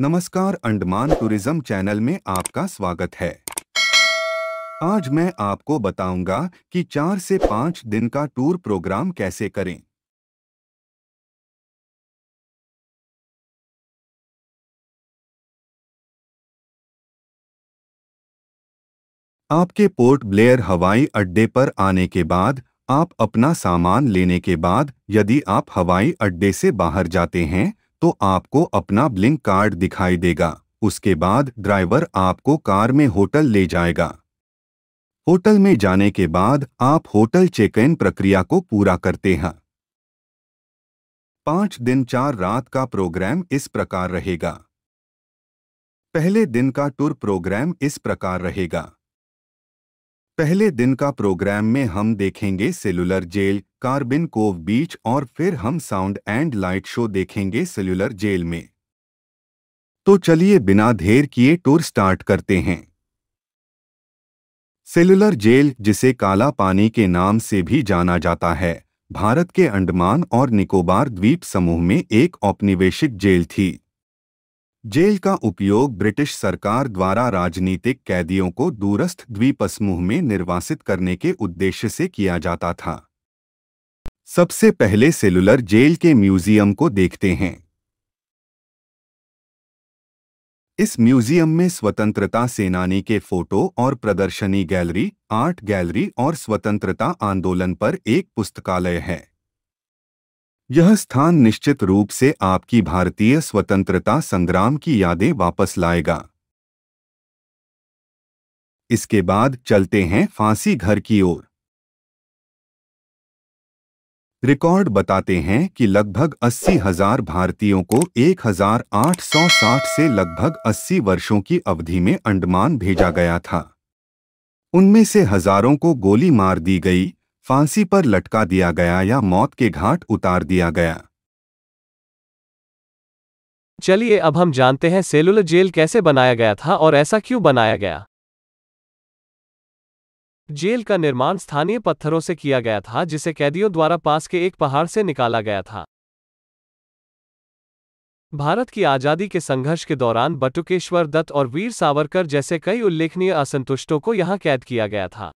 नमस्कार, Andaman tourism channel में आपका स्वागत है। आज मैं आपको बताऊंगा कि 4 से 5 दिन का टूर प्रोग्राम कैसे करें। आपके पोर्ट ब्लेयर हवाई अड्डे पर आने के बाद, आप अपना सामान लेने के बाद यदि आप हवाई अड्डे से बाहर जाते हैं तो आपको अपना ब्लिंक कार्ड दिखाई देगा। उसके बाद ड्राइवर आपको कार में होटल ले जाएगा। होटल में जाने के बाद आप होटल चेक इन प्रक्रिया को पूरा करते हैं। 5 दिन 4 रात का प्रोग्राम इस प्रकार रहेगा। पहले दिन का टूर प्रोग्राम इस प्रकार रहेगा। पहले दिन का प्रोग्राम में हम देखेंगे cellular Jail, Corbyn Cove beach और फिर हम साउंड एंड लाइट शो देखेंगे सेलुलर जेल में। तो चलिए बिना देर किए टूर स्टार्ट करते हैं। सेलुलर जेल, जिसे काला पानी के नाम से भी जाना जाता है, भारत के अंडमान और निकोबार द्वीप समूह में एक औपनिवेशिक जेल थी। जेल का उपयोग ब्रिटिश सरकार द्वारा राजनीतिक कैदियों को दूरस्थ द्वीप समूह में निर्वासित करने के उद्देश्य से किया जाता था। सबसे पहले सेलुलर जेल के म्यूजियम को देखते हैं। इस म्यूजियम में स्वतंत्रता सेनानी के फोटो और प्रदर्शनी गैलरी, आर्ट गैलरी और स्वतंत्रता आंदोलन पर एक पुस्तकालय है। यह स्थान निश्चित रूप से आपकी भारतीय स्वतंत्रता संग्राम की यादें वापस लाएगा। इसके बाद चलते हैं फांसी घर की ओर। रिकॉर्ड बताते हैं कि लगभग 80,000 भारतीयों को 1860 से लगभग 80 वर्षों की अवधि में अंडमान भेजा गया था। उनमें से हजारों को गोली मार दी गई, फांसी पर लटका दिया गया या मौत के घाट उतार दिया गया। चलिए अब हम जानते हैं सेलुलर जेल कैसे बनाया गया था और ऐसा क्यों बनाया गया। जेल का निर्माण स्थानीय पत्थरों से किया गया था, जिसे कैदियों द्वारा पास के एक पहाड़ से निकाला गया था। भारत की आज़ादी के संघर्ष के दौरान बटुकेश्वर दत्त और वीर सावरकर जैसे कई उल्लेखनीय असंतुष्टों को यहाँ कैद किया गया था।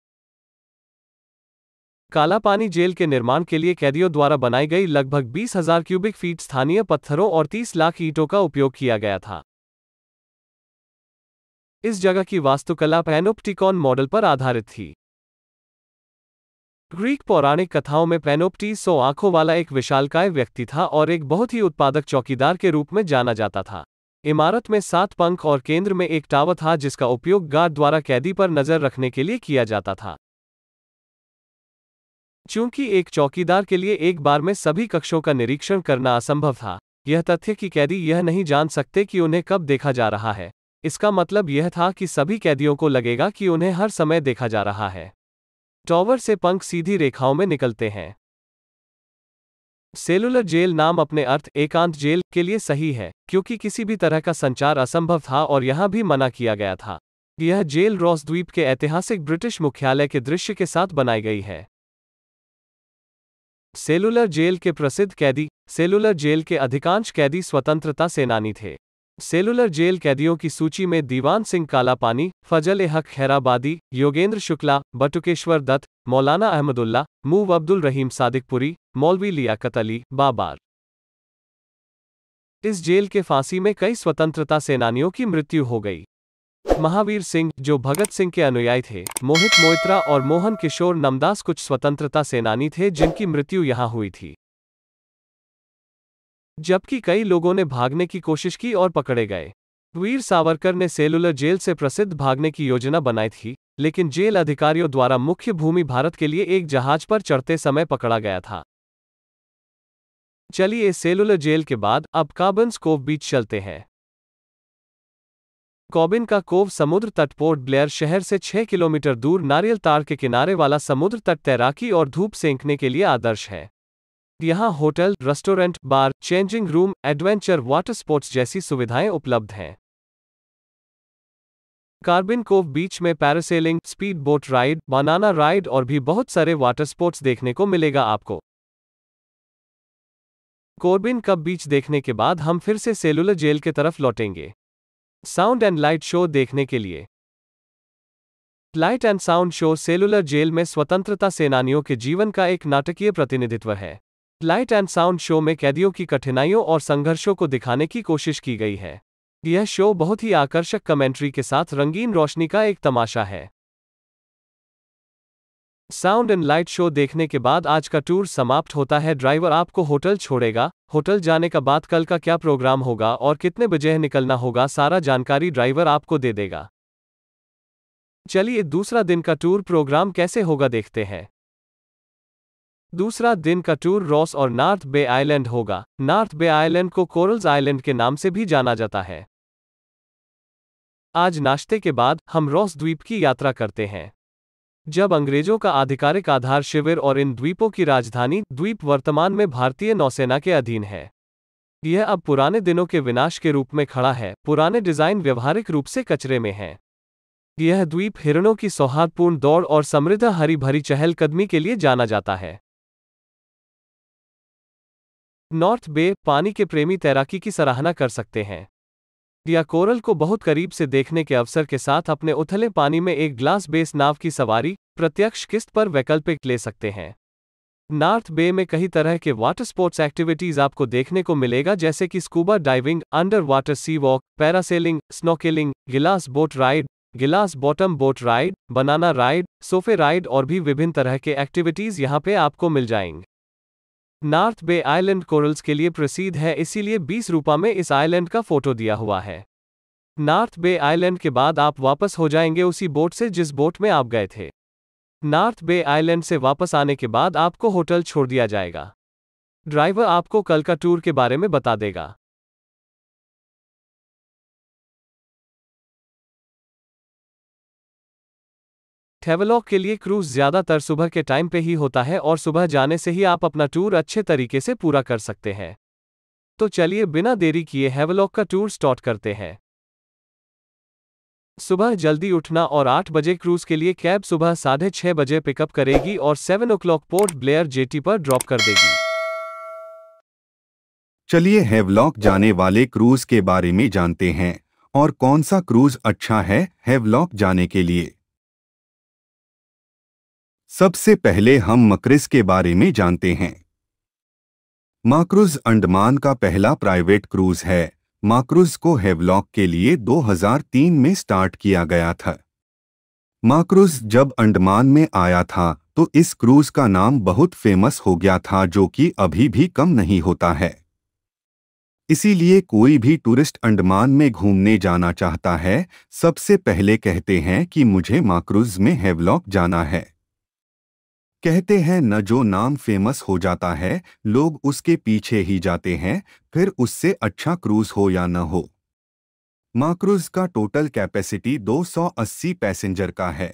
काला पानी जेल के निर्माण के लिए कैदियों द्वारा बनाई गई लगभग 20,000 क्यूबिक फीट स्थानीय पत्थरों और 30 लाख ईंटों का उपयोग किया गया था। इस जगह की वास्तुकला पैनोप्टिकॉन मॉडल पर आधारित थी। ग्रीक पौराणिक कथाओं में पैनोप्टीस 100 आंखों वाला एक विशालकाय व्यक्ति था और एक बहुत ही उत्पादक चौकीदार के रूप में जाना जाता था। इमारत में 7 पंख और केंद्र में एक टावर था, जिसका उपयोग गार्ड द्वारा कैदी पर नजर रखने के लिए किया जाता था। चूंकि एक चौकीदार के लिए एक बार में सभी कक्षों का निरीक्षण करना असंभव था, यह तथ्य कि कैदी यह नहीं जान सकते कि उन्हें कब देखा जा रहा है, इसका मतलब यह था कि सभी कैदियों को लगेगा कि उन्हें हर समय देखा जा रहा है। टॉवर से पंख सीधी रेखाओं में निकलते हैं। सेलुलर जेल नाम अपने अर्थ एकांत जेल के लिए सही है, क्योंकि किसी भी तरह का संचार असंभव था और यहाँ भी मना किया गया था। यह जेल रॉस द्वीप के ऐतिहासिक ब्रिटिश मुख्यालय के दृश्य के साथ बनाई गई है। सेलुलर जेल के प्रसिद्ध कैदी। सेलुलर जेल के अधिकांश कैदी स्वतंत्रता सेनानी थे। सेलुलर जेल कैदियों की सूची में दीवान सिंह कालापानी, फजल-ए-हक खैराबादी, योगेंद्र शुक्ला, बटुकेश्वर दत्त, मौलाना अहमदुल्ला, मुहम्मद अब्दुल रहीम सादिकपुरी, मौलवी लियाकत अली, बाबर। इस जेल के फांसी में कई स्वतंत्रता सेनानियों की मृत्यु हो गई। महावीर सिंह, जो भगत सिंह के अनुयायी थे, मोहित मोइत्रा और मोहन किशोर नमदास कुछ स्वतंत्रता सेनानी थे जिनकी मृत्यु यहाँ हुई थी, जबकि कई लोगों ने भागने की कोशिश की और पकड़े गए। वीर सावरकर ने सेलुलर जेल से प्रसिद्ध भागने की योजना बनाई थी, लेकिन जेल अधिकारियों द्वारा मुख्य भूमि भारत के लिए एक जहाज पर चढ़ते समय पकड़ा गया था। चलिए सेलुलर जेल के बाद अब कॉर्बिन कोव बीच चलते हैं। कॉर्बिन का कोव समुद्र तट पोर्ट ब्लेयर शहर से 6 किलोमीटर दूर नारियल ताड़ के किनारे वाला समुद्र तट तैराकी और धूप सेंकने के लिए आदर्श है। यहाँ hotel, restaurant, bar, changing room, adventure, water sports जैसी सुविधाएं उपलब्ध हैं। कॉर्बिन कोव बीच में parasailing, speed boat ride, banana ride और भी बहुत सारे वाटर स्पोर्ट्स देखने को मिलेगा आपको। कोर्बिन कब बीच देखने के बाद हम फिर से सेलुलर जेल के तरफ लौटेंगे। साउंड एंड लाइट शो देखने के लिए। Light and sound show cellular jail में स्वतंत्रता सेनानियों के जीवन का एक नाटकीय प्रतिनिधित्व है। लाइट एंड साउंड शो में कैदियों की कठिनाइयों और संघर्षों को दिखाने की कोशिश की गई है। यह शो बहुत ही आकर्षक कमेंट्री के साथ रंगीन रोशनी का एक तमाशा है। साउंड एंड लाइट शो देखने के बाद आज का टूर समाप्त होता है। ड्राइवर आपको होटल छोड़ेगा। होटल जाने के बाद कल का क्या प्रोग्राम होगा और कितने बजे निकलना होगा, सारा जानकारी ड्राइवर आपको दे देगा। चलिए दूसरा दिन का टूर प्रोग्राम कैसे होगा देखते हैं। दूसरा दिन का टूर रॉस और नॉर्थ बे आइलैंड होगा। नॉर्थ बे आइलैंड को कोरल्स आइलैंड के नाम से भी जाना जाता है। आज नाश्ते के बाद हम रॉस द्वीप की यात्रा करते हैं, जब अंग्रेजों का आधिकारिक आधार शिविर और इन द्वीपों की राजधानी द्वीप वर्तमान में भारतीय नौसेना के अधीन है। यह अब पुराने दिनों के विनाश के रूप में खड़ा है। पुराने डिजाइन व्यवहारिक रूप से कचरे में है। यह द्वीप हिरणों की सौहार्दपूर्ण दौड़ और समृद्ध हरी भरी चहलकदमी के लिए जाना जाता है। नॉर्थ बे पानी के प्रेमी तैराकी की सराहना कर सकते हैं या कोरल को बहुत करीब से देखने के अवसर के साथ अपने उथले पानी में एक ग्लास बेस नाव की सवारी प्रत्यक्ष किस्त पर वैकल्पिक ले सकते हैं। नॉर्थ बे में कई तरह के वाटर स्पोर्ट्स एक्टिविटीज आपको देखने को मिलेगा, जैसे कि scuba diving, under water sea walk, parasailing, snorkelling, glass boat ride, glass bottom boat ride, banana ride, sofa ride और भी विभिन्न तरह के एक्टिविटीज यहाँ पे आपको मिल जाएंगे। नॉर्थ बे आइलैंड कोरल्स के लिए प्रसिद्ध है, इसीलिए 20 रुपये में इस आइलैंड का फोटो दिया हुआ है। नॉर्थ बे आइलैंड के बाद आप वापस हो जाएंगे उसी बोट से जिस बोट में आप गए थे। नॉर्थ बे आइलैंड से वापस आने के बाद आपको होटल छोड़ दिया जाएगा। ड्राइवर आपको कल का टूर के बारे में बता देगा। हैवलॉक के लिए क्रूज ज़्यादातर सुबह के टाइम पे ही होता है और सुबह जाने से ही आप अपना टूर अच्छे तरीके से पूरा कर सकते हैं। तो चलिए बिना देरी किए हैवलॉक का टूर स्टार्ट करते हैं। सुबह जल्दी उठना और 8 बजे क्रूज के लिए कैब सुबह 6:30 बजे पिकअप करेगी और 7 o'clock पोर्ट ब्लेयर जेटी पर ड्रॉप कर देगी। चलिए हैवलॉक जाने वाले क्रूज के बारे में जानते हैं और कौन सा क्रूज अच्छा है हैवलॉक जाने के लिए। सबसे पहले हम MaCruise के बारे में जानते हैं। MaCruise अंडमान का पहला प्राइवेट क्रूज है। MaCruise को हैवलॉक के लिए 2003 में स्टार्ट किया गया था। MaCruise जब अंडमान में आया था तो इस क्रूज का नाम बहुत फेमस हो गया था, जो कि अभी भी कम नहीं होता है। इसीलिए कोई भी टूरिस्ट अंडमान में घूमने जाना चाहता है, सबसे पहले कहते हैं कि मुझे MaCruise में हैवलॉक जाना है। कहते हैं न, जो नाम फेमस हो जाता है लोग उसके पीछे ही जाते हैं, फिर उससे अच्छा क्रूज हो या न हो। MaCruise का टोटल कैपेसिटी 280 पैसेंजर का है।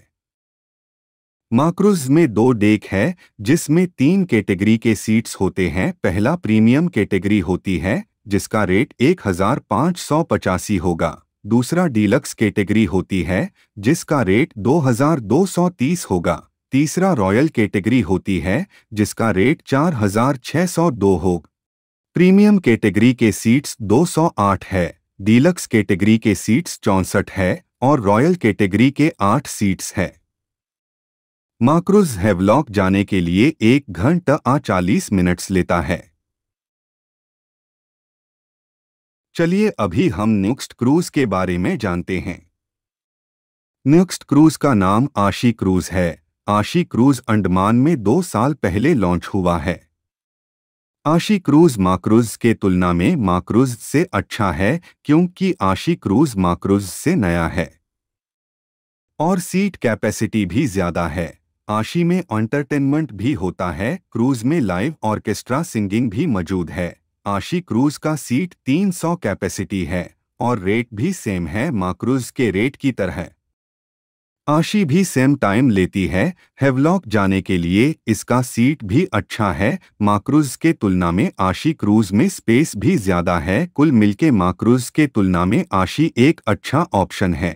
MaCruise में 2 डेक है जिसमें 3 कैटेगरी के सीट्स होते हैं। पहला प्रीमियम कैटेगरी होती है जिसका रेट 1585 होगा। दूसरा डीलक्स कैटेगरी होती है जिसका रेट 2230 होगा। तीसरा रॉयल कैटेगरी होती है जिसका रेट 4602 होगा। प्रीमियम कैटेगरी के सीट्स 208 है, डीलक्स कैटेगरी के सीट्स 64 है और रॉयल कैटेगरी के 8 सीट्स है। MaCruise हैवलॉक जाने के लिए 1 घंटा 40 मिनट्स लेता है। चलिए अभी हम नेक्स्ट क्रूज के बारे में जानते हैं। नेक्स्ट क्रूज का नाम आशी क्रूज है। आशी क्रूज अंडमान में 2 साल पहले लॉन्च हुआ है। आशी क्रूज MaCruise के तुलना में MaCruise से अच्छा है, क्योंकि आशी क्रूज MaCruise से नया है और सीट कैपेसिटी भी ज़्यादा है। आशी में एंटरटेनमेंट भी होता है। क्रूज में लाइव ऑर्केस्ट्रा सिंगिंग भी मौजूद है। आशी क्रूज का सीट 300 कैपेसिटी है और रेट भी सेम है MaCruise के रेट की तरह। आशी भी सेम टाइम लेती है। हैवलॉक जाने के लिए इसका सीट भी अच्छा है। MaCruise के तुलना में आशी क्रूज में स्पेस भी ज़्यादा है। कुल मिलके MaCruise के तुलना में आशी एक अच्छा ऑप्शन है।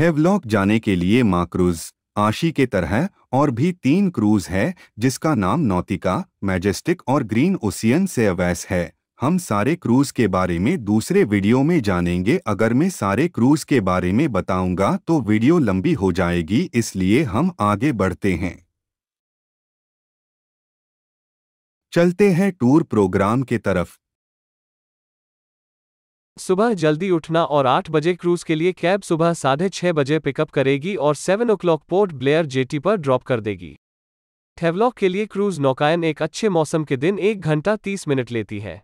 हैवलॉक जाने के लिए MaCruise आशी के तरह और भी 3 क्रूज है जिसका नाम नौतिका, मैजेस्टिक और ग्रीन ओशियन से अवैस है। हम सारे क्रूज के बारे में दूसरे वीडियो में जानेंगे। अगर मैं सारे क्रूज के बारे में बताऊंगा तो वीडियो लंबी हो जाएगी, इसलिए हम आगे बढ़ते हैं। चलते हैं टूर प्रोग्राम के तरफ। सुबह जल्दी उठना और 8 बजे क्रूज के लिए कैब सुबह 6:30 बजे पिकअप करेगी और 7 o'clock पोर्ट ब्लेयर जेटी पर ड्रॉप कर देगी। हैवलॉक के लिए क्रूज नौकायन एक अच्छे मौसम के दिन 1 घंटा 30 मिनट लेती है।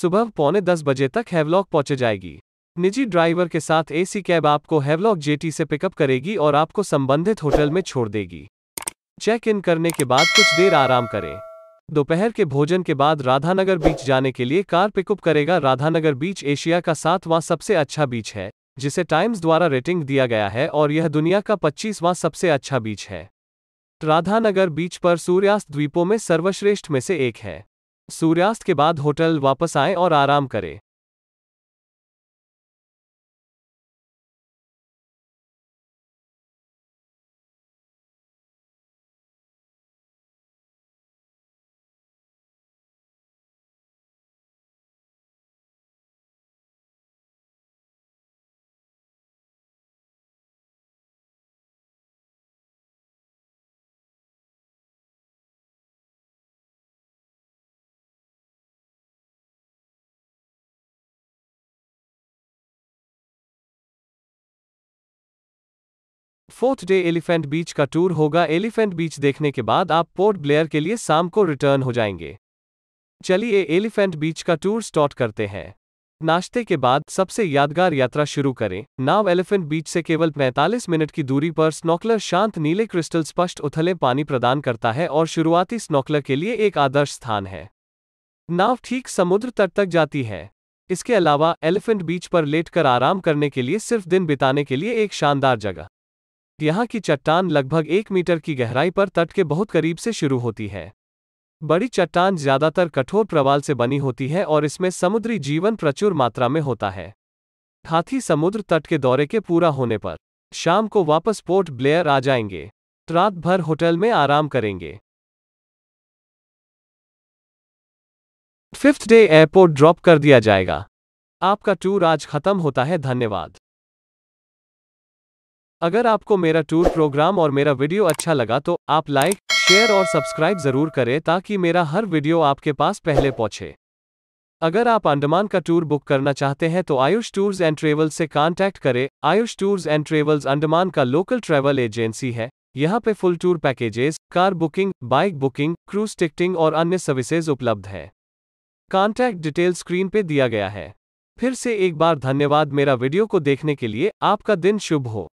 सुबह 9:45 बजे तक हैवलॉक पहुंच जाएगी। निजी ड्राइवर के साथ एसी कैब आपको हैवलॉक जेटी से पिकअप करेगी और आपको संबंधित होटल में छोड़ देगी। चेक इन करने के बाद कुछ देर आराम करें। दोपहर के भोजन के बाद राधानगर बीच जाने के लिए कार पिकअप करेगा। राधानगर बीच एशिया का 7वां सबसे अच्छा बीच है जिसे टाइम्स द्वारा रेटिंग दिया गया है और यह दुनिया का 25वां सबसे अच्छा बीच है। राधानगर बीच पर सूर्यास्त द्वीपों में सर्वश्रेष्ठ में से एक है। सूर्यास्त के बाद होटल वापस आएं और आराम करें। फोर्थ डे एलिफेंट बीच का टूर होगा। एलिफेंट बीच देखने के बाद आप पोर्ट ब्लेयर के लिए शाम को रिटर्न हो जाएंगे। चलिए एलिफेंट बीच का टूर स्टार्ट करते हैं। नाश्ते के बाद सबसे यादगार यात्रा शुरू करें। नाव एलिफेंट बीच से केवल 45 मिनट की दूरी पर स्नॉकलर शांत नीले क्रिस्टल स्पष्ट उथले पानी प्रदान करता है और शुरुआती स्नॉकलर के लिए एक आदर्श स्थान है। नाव ठीक समुद्र तट तक जाती है। इसके अलावा एलिफेंट बीच पर लेटकर आराम करने के लिए सिर्फ दिन बिताने के लिए एक शानदार जगह। यहाँ की चट्टान लगभग 1 मीटर की गहराई पर तट के बहुत करीब से शुरू होती है। बड़ी चट्टान ज्यादातर कठोर प्रवाल से बनी होती है और इसमें समुद्री जीवन प्रचुर मात्रा में होता है। हाथी समुद्र तट के दौरे के पूरा होने पर शाम को वापस पोर्ट ब्लेयर आ जाएंगे। रात भर होटल में आराम करेंगे। फिफ्थ डे एयरपोर्ट ड्रॉप कर दिया जाएगा। आपका टूर आज खत्म होता है। धन्यवाद। अगर आपको मेरा टूर प्रोग्राम और मेरा वीडियो अच्छा लगा तो आप लाइक, शेयर और सब्सक्राइब ज़रूर करें ताकि मेरा हर वीडियो आपके पास पहले पहुंचे। अगर आप अंडमान का टूर बुक करना चाहते हैं तो आयुष टूर्स एंड ट्रेवल्स से कांटेक्ट करें। Ayush tours and travels Andaman का लोकल ट्रैवल एजेंसी है। यहाँ पे full tour packages, car booking, bike booking, cruise ticketing और अन्य सर्विसेज उपलब्ध है। कांटेक्ट डिटेल स्क्रीन पे दिया गया है। फिर से एक बार धन्यवाद मेरा वीडियो को देखने के लिए। आपका दिन शुभ हो।